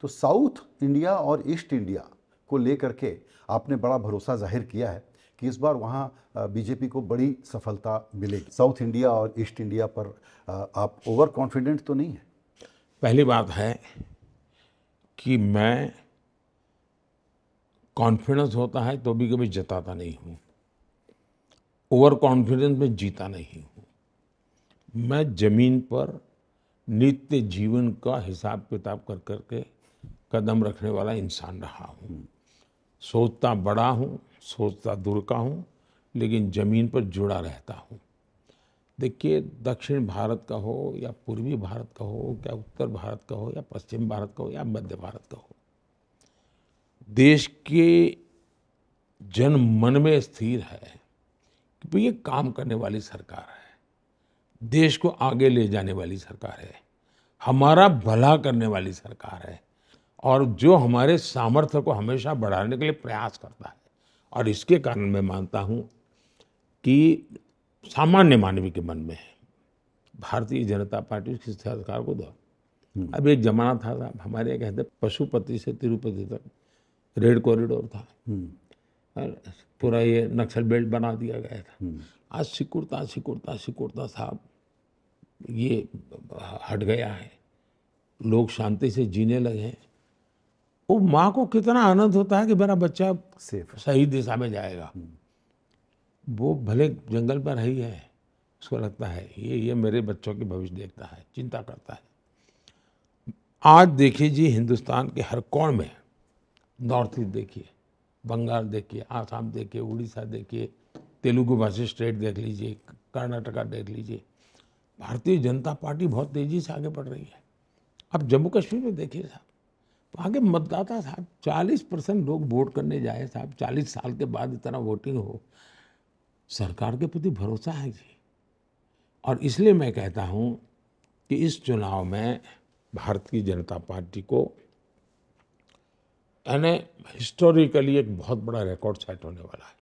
तो south India और east India को लेकर के आपने बड़ा भरोसा जाहिर किया है कि इस बार वहाँ बीजेपी को बड़ी सफलता मिलेगी। साउथ इंडिया और ईस्ट इंडिया पर आप ओवर कॉन्फिडेंट तो नहीं हैं? पहली बात है कि मैं कॉन्फिडेंस होता है तो भी कभी जताता नहीं हूँ, ओवर कॉन्फिडेंस में जीता नहीं हूँ। मैं ज़मीन पर नित्य जीवन का हिसाब किताब कर करके कदम रखने वाला इंसान रहा हूँ। सोचता बड़ा हूँ, सोचता दूर का हूँ, लेकिन ज़मीन पर जुड़ा रहता हूँ। देखिए, दक्षिण भारत का हो या पूर्वी भारत का हो, क्या उत्तर भारत का हो या पश्चिम भारत का हो या मध्य भारत का हो, देश के जन मन में स्थिर है कि भाई ये काम करने वाली सरकार है, देश को आगे ले जाने वाली सरकार है, हमारा भला करने वाली सरकार है और जो हमारे सामर्थ्य को हमेशा बढ़ाने के लिए प्रयास करता है। और इसके कारण मैं मानता हूँ कि सामान्य मानवी के मन में है भारतीय जनता पार्टी उसकी सरकार को दो। अब एक जमाना था साहब, हमारे यहाँ कहते पशुपति से तिरुपति तक रेड कॉरिडोर था और पूरा ये नक्सल बेल्ट बना दिया गया था। आज सिकुड़ता सिकुड़ता सिकुड़ता साहब ये हट गया है, लोग शांति से जीने लगे हैं। वो माँ को कितना आनंद होता है कि मेरा बच्चा सेफ सही दिशा में जाएगा। वो भले जंगल पर ही है, उसको लगता है ये मेरे बच्चों के भविष्य देखता है, चिंता करता है। आज देखिए जी, हिंदुस्तान के हर कोण में, नॉर्थ ईस्ट देखिए, बंगाल देखिए, आसाम देखिए, उड़ीसा देखिए, तेलुगु भाषी स्टेट देख लीजिए, कर्नाटका देख लीजिए, भारतीय जनता पार्टी बहुत तेज़ी से आगे बढ़ रही है। अब जम्मू कश्मीर में देखिए साहब, वहाँ के मतदाता साहब 40% लोग वोट करने जाए साहब, 40 साल के बाद इतना वोटिंग हो, सरकार के प्रति भरोसा है जी। और इसलिए मैं कहता हूँ कि इस चुनाव में भारतीय जनता पार्टी को यानी हिस्टोरिकली एक बहुत बड़ा रिकॉर्ड सेट होने वाला है।